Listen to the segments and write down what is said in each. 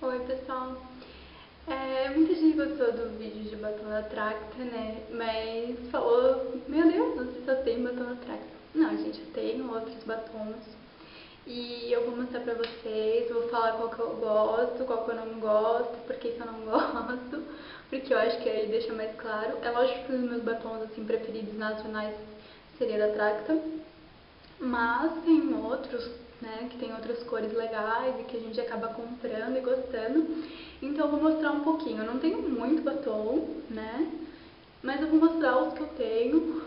Oi, pessoal. Muita gente gostou do vídeo de batom Tracta, né? Mas falou, meu Deus, você só tem batom Tracta. Não, gente, eu tenho outros batons. E eu vou mostrar pra vocês, vou falar qual que eu gosto, qual que eu não gosto, por que que eu não gosto, porque eu acho que aí deixa mais claro. É lógico que os meus batons, assim, preferidos nacionais seria da Tracta, mas tem outros, né, que tem outras cores legais e que a gente acaba comprando e gostando. Então eu vou mostrar um pouquinho. Eu não tenho muito batom, né, mas eu vou mostrar os que eu tenho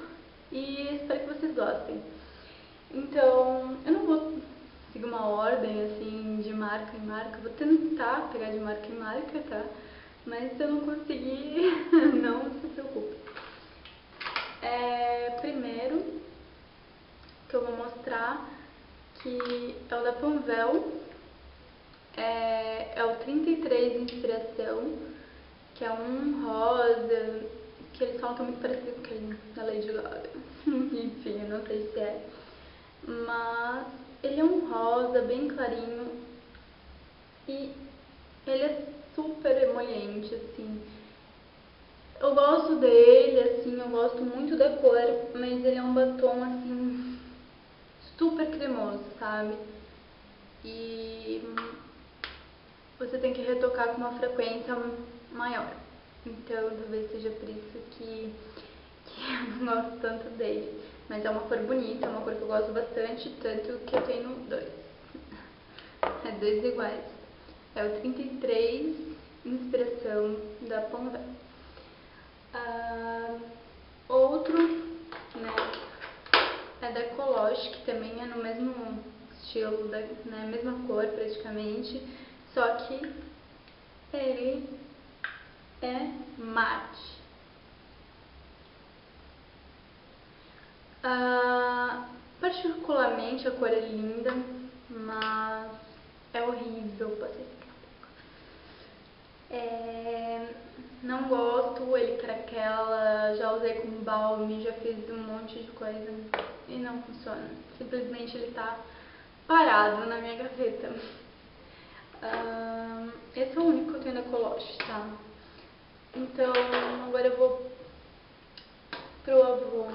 e espero que vocês gostem. Então, eu não vou seguir uma ordem, assim, de marca em marca. Vou tentar pegar de marca em marca, tá? Mas se eu não conseguir, não se preocupe. Primeiro, que eu vou mostrar, que é o da Panvel. É o 33 Inspiração, que é um rosa, que eles falam que é muito parecido com aquele da Lady Gaga. Enfim, eu não sei se é. Mas ele é um rosa bem clarinho e ele é super emoliente, assim. Eu gosto dele, assim, eu gosto muito da cor, mas ele é um batom, assim, super cremoso, sabe? E você tem que retocar com uma frequência maior. Então, talvez seja por isso que eu não gosto tanto dele. Mas é uma cor bonita, é uma cor que eu gosto bastante, tanto que eu tenho dois. É dois iguais. É o 33 Inspiração da Panvel. Outro, né, é da Koloss, que também é no mesmo estilo, né, mesma cor praticamente, só que ele é mate. Particularmente a cor é linda, mas é horrível passei esse cabelo. Não gosto, ele craquela, já usei como balme, já fiz um monte de coisa e não funciona. Simplesmente ele tá parado na minha gaveta. Esse é o único que eu tenho da Koloss, tá? Então agora eu vou pro Avon.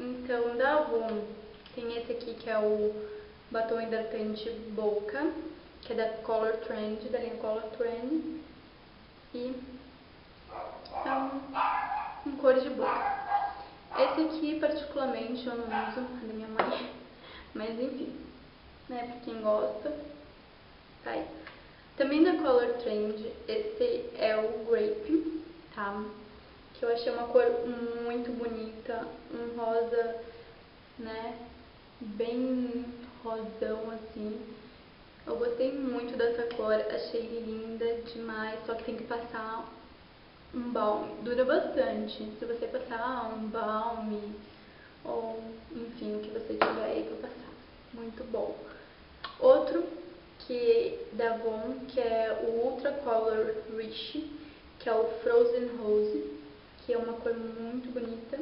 Então, da Avon tem esse aqui, que é o batom hidratante boca, que é da Color Trend, da linha Color Trend, e é um cor de boca. Esse aqui, particularmente, eu não uso, é da minha mãe, mas enfim, né, pra quem gosta, tá aí. Também da Color Trend, esse é o Grape, tá? Que eu achei uma cor muito bonita, um rosa, né, bem rosão, assim. Eu gostei muito dessa cor, achei linda demais, só que tem que passar um balme. Dura bastante, se você passar um balme ou, enfim, o que você tiver aí pra passar. Muito bom. Outro, que é da Avon, que é o Ultra Color Rich, que é o Frozen Rose, que é uma cor muito bonita,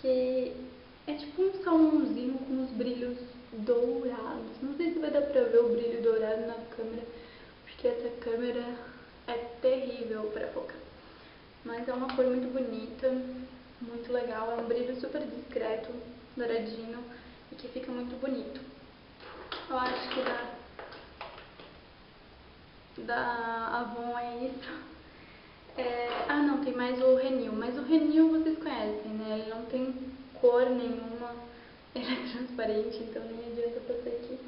que é tipo um salmãozinho com os brilhos dourados. Não sei se vai dar pra ver o brilho dourado na câmera, porque essa câmera é terrível pra focar. Mas é uma cor muito bonita, muito legal, é um brilho super discreto, douradinho, e que fica muito bonito. Eu acho que da Avon é isso. Não, tem mais o Renew, mas o Renew vocês conhecem, né? Ele não tem cor nenhuma, ele é transparente, então nem adianta passar aqui.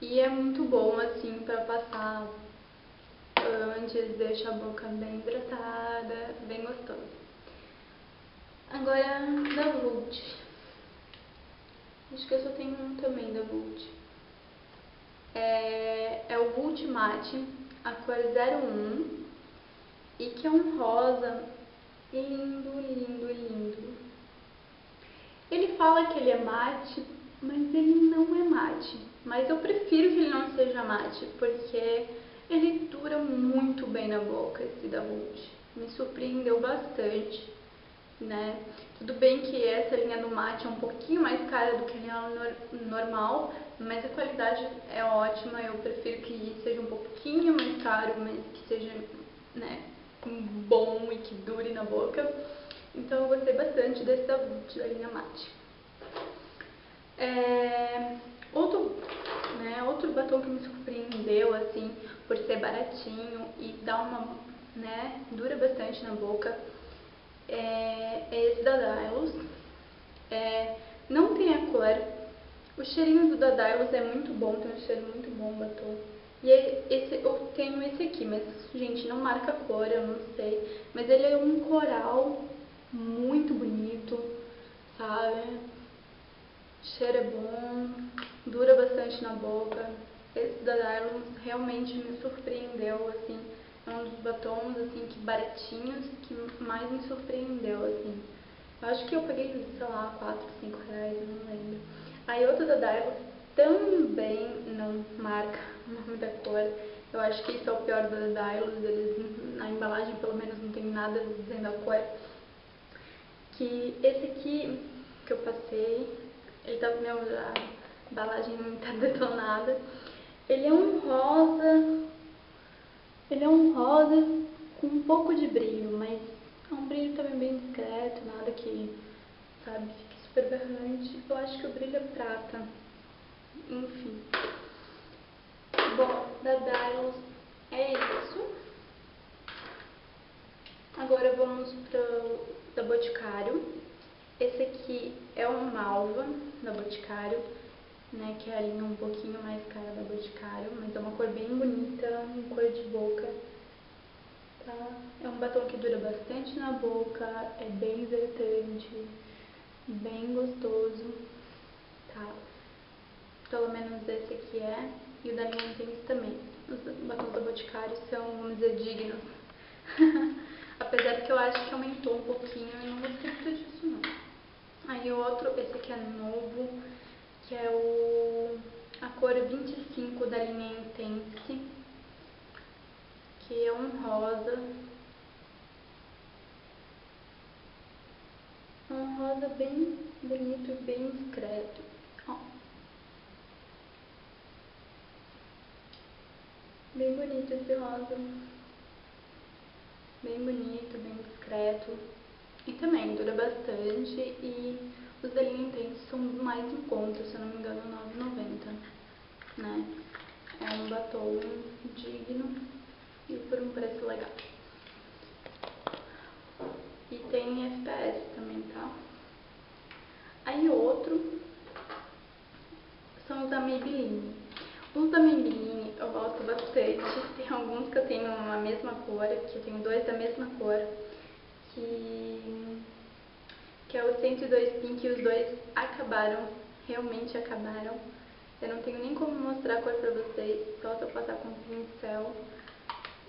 E é muito bom, assim, pra passar antes, deixa a boca bem hidratada, bem gostosa. Agora, da Vult. Acho que eu só tenho um também da Vult. É o Vult Matte, a cor 01. E que é um rosa lindo, lindo, lindo. Ele fala que ele é mate, mas ele não é mate. Mas eu prefiro que ele não seja mate, porque ele dura muito bem na boca, esse da Vult. Me surpreendeu bastante, né? Tudo bem que essa linha do matte é um pouquinho mais cara do que a linha normal, mas a qualidade é ótima. Eu prefiro que seja um pouquinho mais caro, mas que seja, né, bom e que dure na boca. Então eu gostei bastante desse da Vult, da linha matte. Outro batom que me surpreendeu, assim, por ser baratinho e dá uma, né, dura bastante na boca, é esse da Dailus. Não tem a cor. O cheirinho do da Dailus é muito bom, tem um cheiro muito bom, batom. E eu tenho esse aqui, mas, gente, não marca a cor, eu não sei. Mas ele é um coral muito bonito, sabe? O cheiro é bom, dura bastante na boca. Esse da Dailus realmente me surpreendeu, assim. É um dos batons, assim, que baratinhos, que mais me surpreendeu, assim. Eu acho que eu peguei, sei lá, 4, 5 reais, eu não lembro. Aí outro da Dailus também não marca o nome da cor. Eu acho que isso é o pior da Dailus, eles, na embalagem pelo menos não tem nada dizendo a cor. Que esse aqui que eu passei, ele tá com a embalagem tá detonada. Ele é um rosa. Ele é um rosa com um pouco de brilho, mas é um brilho também bem discreto, nada que, sabe, fique super berrante. Eu acho que o brilho é prata, enfim. Bom, da Dailus é isso. Agora vamos pro da Boticário. Esse aqui é um malva da Boticário, né, que é a linha um pouquinho mais cara da Boticário, mas é uma cor bem bonita, uma cor de boca, tá? É um batom que dura bastante na boca, é bem hidratante, bem gostoso, tá? Pelo menos esse aqui é, e o da linha Intense também. Os batons da Boticário são, vamos dizer, dignos. Apesar que eu acho que aumentou um pouquinho, eu não gostei muito disso, não. Aí o outro, esse aqui é novo, que é a cor 25 da linha Intense, que é um rosa. Um rosa bem bonito e bem discreto. Ó. Bem bonito esse rosa. Bem bonito, bem discreto. E também dura bastante e... Os da linha Intense são mais em conta, se eu não me engano, R$9,90, né? É um batom digno e por um preço legal. E tem FPS também, tá? Aí outro são os da Maybelline. Os da Maybelline eu gosto bastante. Tem alguns que eu tenho a mesma cor, que eu tenho dois da mesma cor, que é o 102 Pink, e os dois acabaram, realmente acabaram. Eu não tenho nem como mostrar a cor pra vocês, só se eu passar com um pincel.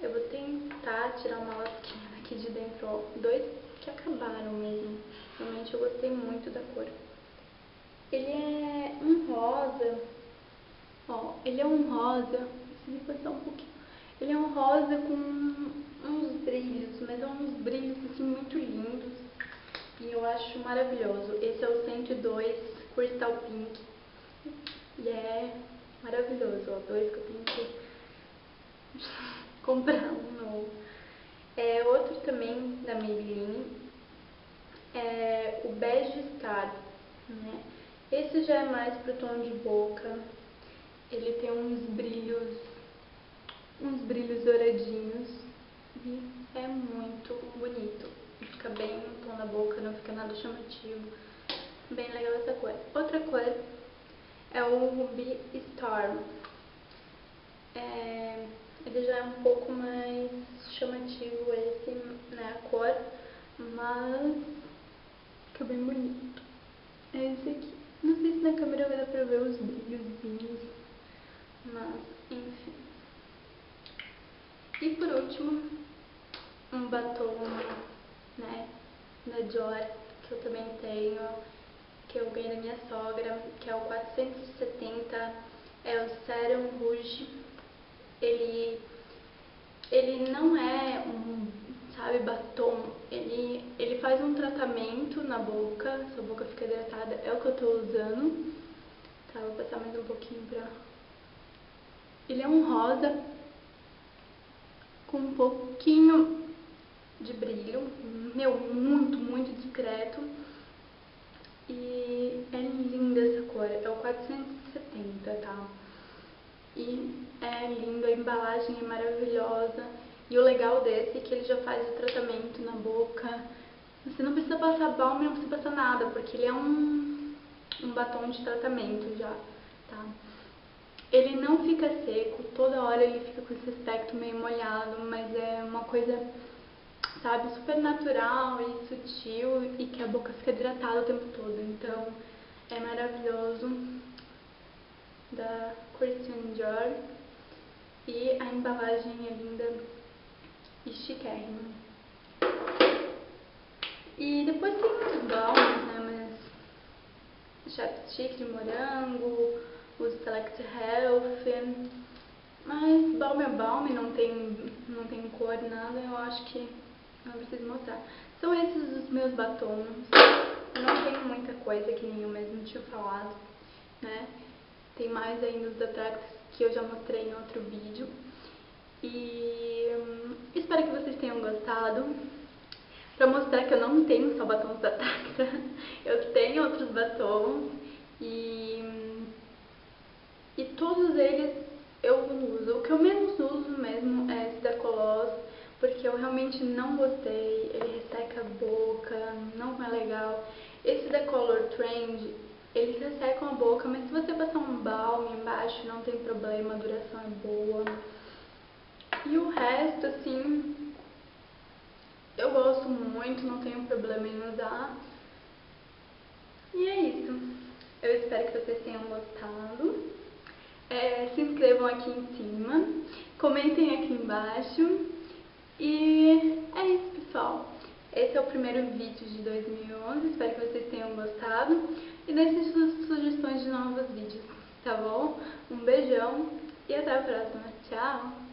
Eu vou tentar tirar uma lasquinha daqui de dentro, ó. Dois que acabaram mesmo. Realmente eu gostei muito da cor. Ele é um rosa, ó, ele é um rosa, preciso passar um pouquinho. Ele é um rosa com uns brilhos, mas é uns brilhos, assim, muito lindos. E eu acho maravilhoso. Esse é o 102 Crystal Pink. E é maravilhoso, ó. Dois que eu tenho que comprar um novo. Outro também da Maybelline é o Beige Star, né? Esse já é mais pro tom de boca. Ele tem uns brilhos douradinhos. E é muito bonito. Fica bem no tom da boca, não fica nada chamativo. Bem legal essa cor. Outra cor é o Ruby Storm. Ele já é um pouco mais chamativo, esse, né, a cor, mas fica bem bonito. É esse aqui. Não sei se na câmera vai dar pra ver os brilhozinhos, mas enfim. E por último, um batom, né, da Dior, que eu também tenho, que eu ganhei da minha sogra, que é o 470, é o Serum Rouge. Ele não é um, sabe? Batom, ele faz um tratamento na boca, sua boca fica hidratada, é o que eu tô usando. Tá, vou passar mais um pouquinho pra... Ele é um rosa com um pouquinho de brilho, meu, muito, muito discreto. E é linda essa cor, é o 470, tá? E é lindo, a embalagem é maravilhosa. E o legal desse é que ele já faz o tratamento na boca. Você não precisa passar balm, não precisa passar nada, porque ele é um batom de tratamento já, tá? Ele não fica seco, toda hora ele fica com esse aspecto meio molhado, mas é uma coisa, sabe, super natural e sutil e que a boca fica hidratada o tempo todo. Então, é maravilhoso, da Christian Dior, e a embalagem é linda e chiquérrima. E depois tem os balms, né, mas Chapstick de morango, os Select Health, mas balm é balm, não tem cor, nada, eu acho que não preciso mostrar. São esses os meus batons, eu não tenho muita coisa que nem eu mesmo tinha falado, né. Tem mais ainda os da Tracta que eu já mostrei em outro vídeo. E espero que vocês tenham gostado. Pra mostrar que eu não tenho só batons da Tracta, eu tenho outros batons. E todos eles eu uso. O que eu menos uso mesmo é esse da Koloss, porque eu realmente não gostei. Ele resseca a boca, não é legal. Esse da Color Trend... Eles ressecam a boca, mas se você passar um balm embaixo, não tem problema, a duração é boa. E o resto, assim, eu gosto muito, não tenho problema em usar. E é isso. Eu espero que vocês tenham gostado. Se inscrevam aqui em cima, comentem aqui embaixo. E é isso, pessoal. Esse é o primeiro vídeo de 2011, espero que vocês tenham gostado. E deixem suas sugestões de novos vídeos, tá bom? Um beijão e até a próxima. Tchau!